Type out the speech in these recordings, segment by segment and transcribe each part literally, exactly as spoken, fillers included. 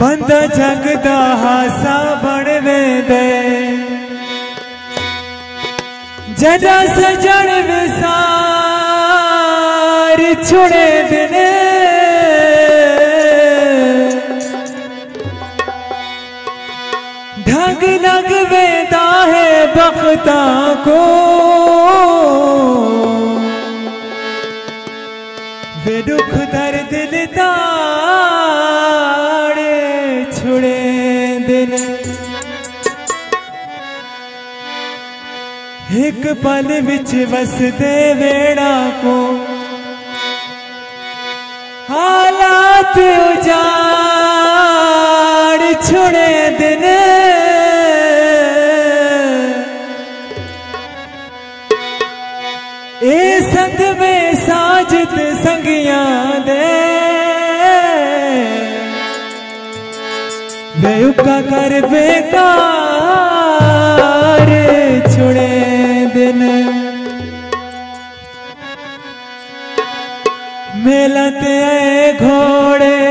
बंद जगदा हासा बनवे दे जड़ा सजड़ विसार छोड़े बिने ढंग लग वेदा है बख्ता को वे दुख दर्द दिलता एक पल बिच वसते वेड़ा को हालात उजाड़ छोड़े दिन ए संत में साजिद संगिया दे बेउका कर बेकार छोड़े दिन मिलते घोड़े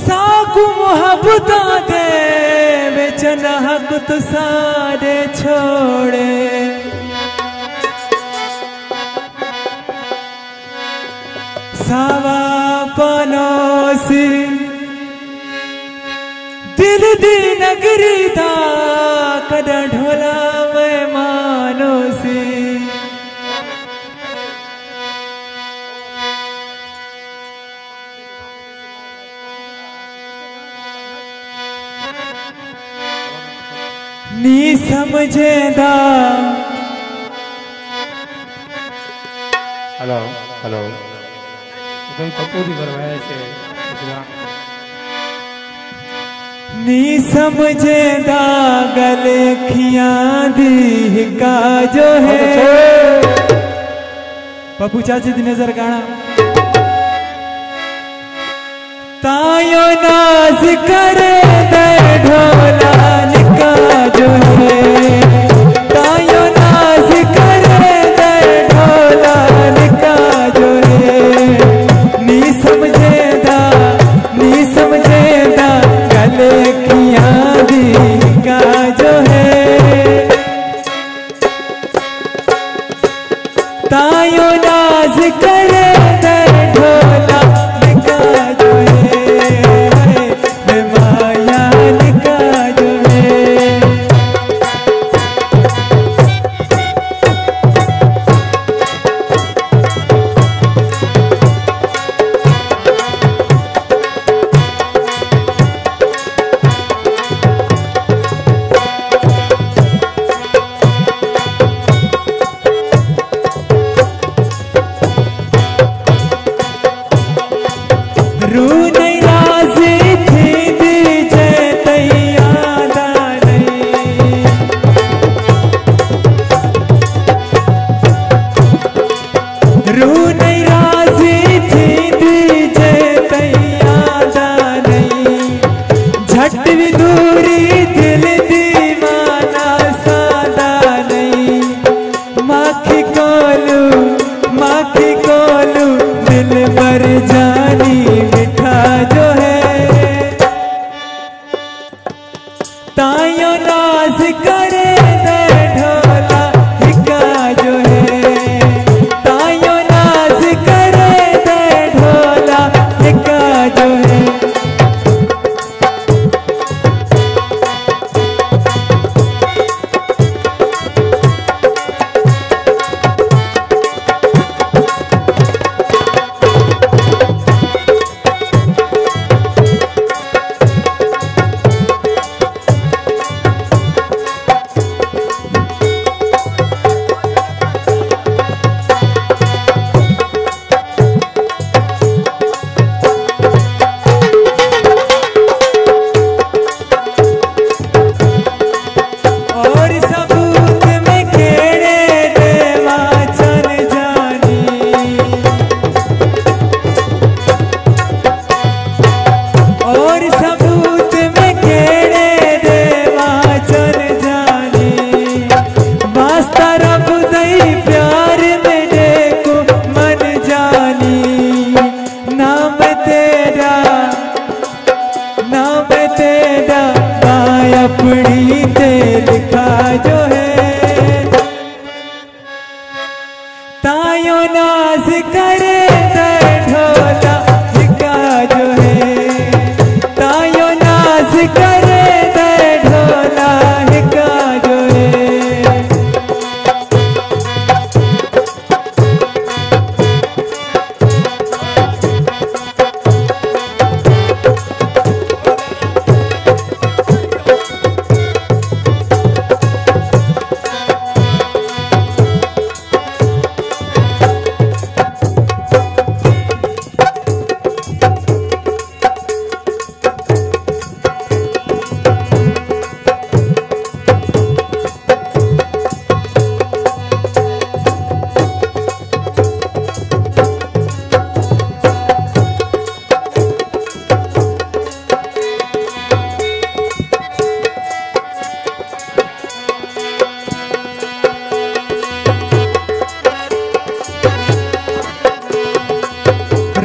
साकू मोहब्बत दे बेचन हक तो सारे छोड़े सावा पनोसी दिल दी नगरी दा कदा ढोला मैं मानो से नी समझे दा हेलो हेलो कोई पप्पू भी करवाए से नी समझे दा गलखियां दी हिका जो है पप्पू चाची दी नजर गाना तायो नाज करे दे ढोला हिका जो है तायो नाज करे दे ढोला हिका जो है नी समझे दा नी समझे दा गलखियां दी हिका जो है तायो नाज करे दे ढोला हिका जो है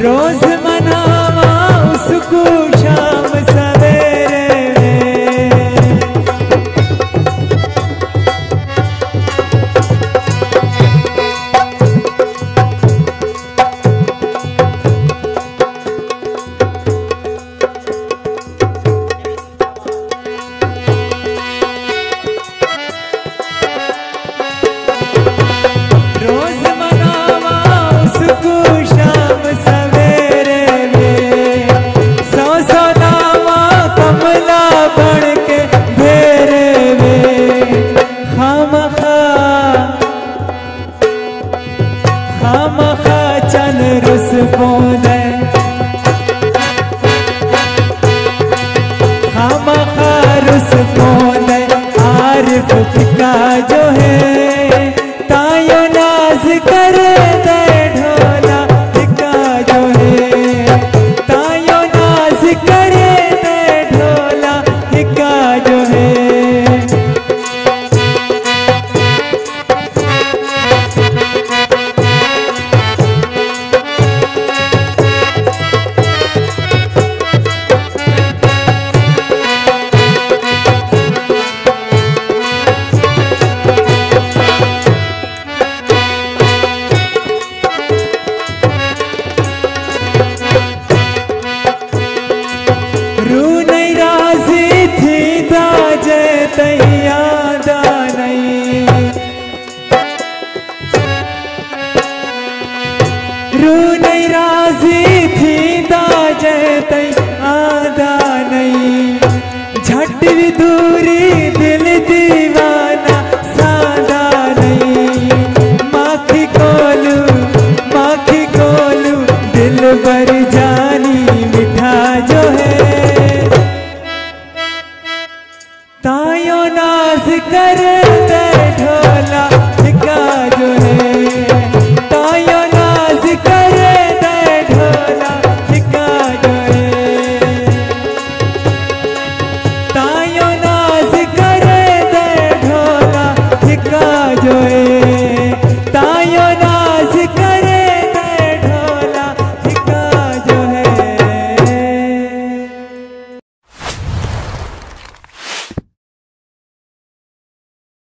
रोज मनावा उसको शाम सवेरे, रोज मनावा उसको शाम सवेरे में, सौ सौ नामा कमला बन के घेरे में। खामखा खामखा चन रुस बोले, खामखा रुस बोले आरिफ का जो है। दूरी